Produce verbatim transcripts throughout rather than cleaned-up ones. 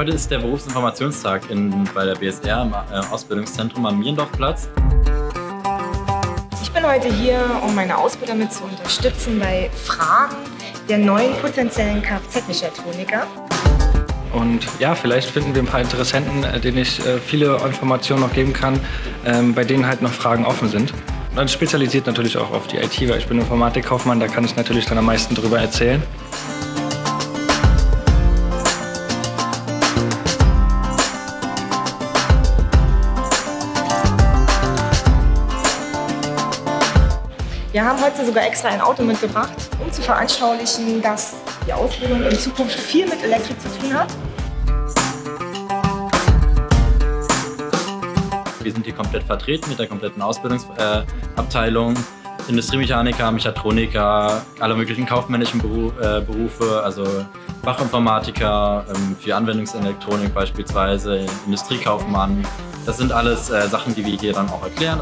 Heute ist der Berufsinformationstag in, bei der B S R im äh, Ausbildungszentrum am Mierendorfplatz. Ich bin heute hier, um meine Ausbilder mit zu unterstützen bei Fragen der neuen potenziellen Kfz-Mechatroniker. Und ja, vielleicht finden wir ein paar Interessenten, denen ich äh, viele Informationen noch geben kann, ähm, bei denen halt noch Fragen offen sind. Und dann spezialisiert natürlich auch auf die I T, weil ich bin Informatikkaufmann, da kann ich natürlich dann am meisten drüber erzählen. Wir haben heute sogar extra ein Auto mitgebracht, um zu veranschaulichen, dass die Ausbildung in Zukunft viel mit Elektrik zu tun hat. Wir sind hier komplett vertreten mit der kompletten Ausbildungsabteilung. Industriemechaniker, Mechatroniker, alle möglichen kaufmännischen Berufe, also Fachinformatiker für Anwendungselektronik beispielsweise, Industriekaufmann. Das sind alles Sachen, die wir hier dann auch erklären.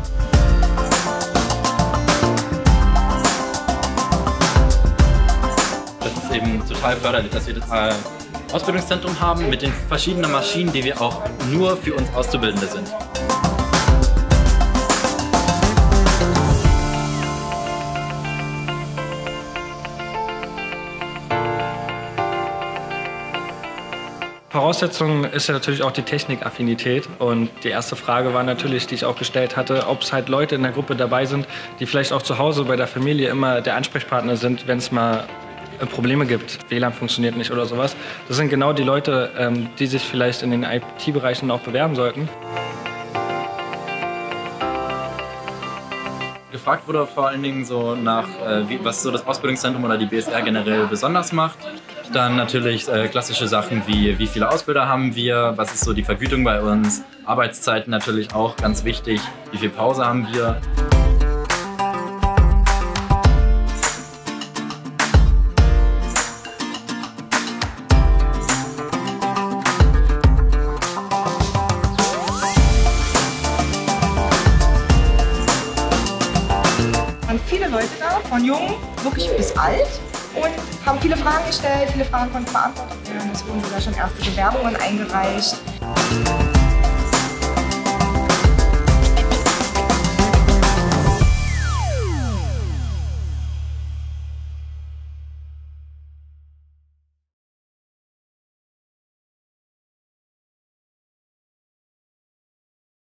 Eben total förderlich, dass wir das äh, Ausbildungszentrum haben mit den verschiedenen Maschinen, die wir auch nur für uns Auszubildende sind. Voraussetzung ist ja natürlich auch die Technikaffinität, und die erste Frage war natürlich, die ich auch gestellt hatte, ob es halt Leute in der Gruppe dabei sind, die vielleicht auch zu Hause bei der Familie immer der Ansprechpartner sind, wenn es mal Probleme gibt, W L A N funktioniert nicht oder sowas. Das sind genau die Leute, die sich vielleicht in den I T-Bereichen auch bewerben sollten. Gefragt wurde vor allen Dingen so nach, was so das Ausbildungszentrum oder die B S R generell besonders macht. Dann natürlich klassische Sachen wie, wie viele Ausbilder haben wir, was ist so die Vergütung bei uns, Arbeitszeiten natürlich auch ganz wichtig, wie viel Pause haben wir. Viele Leute da, von jung wirklich bis alt, und haben viele Fragen gestellt, viele Fragen konnten beantwortet werden. Es wurden sogar schon erste Bewerbungen eingereicht.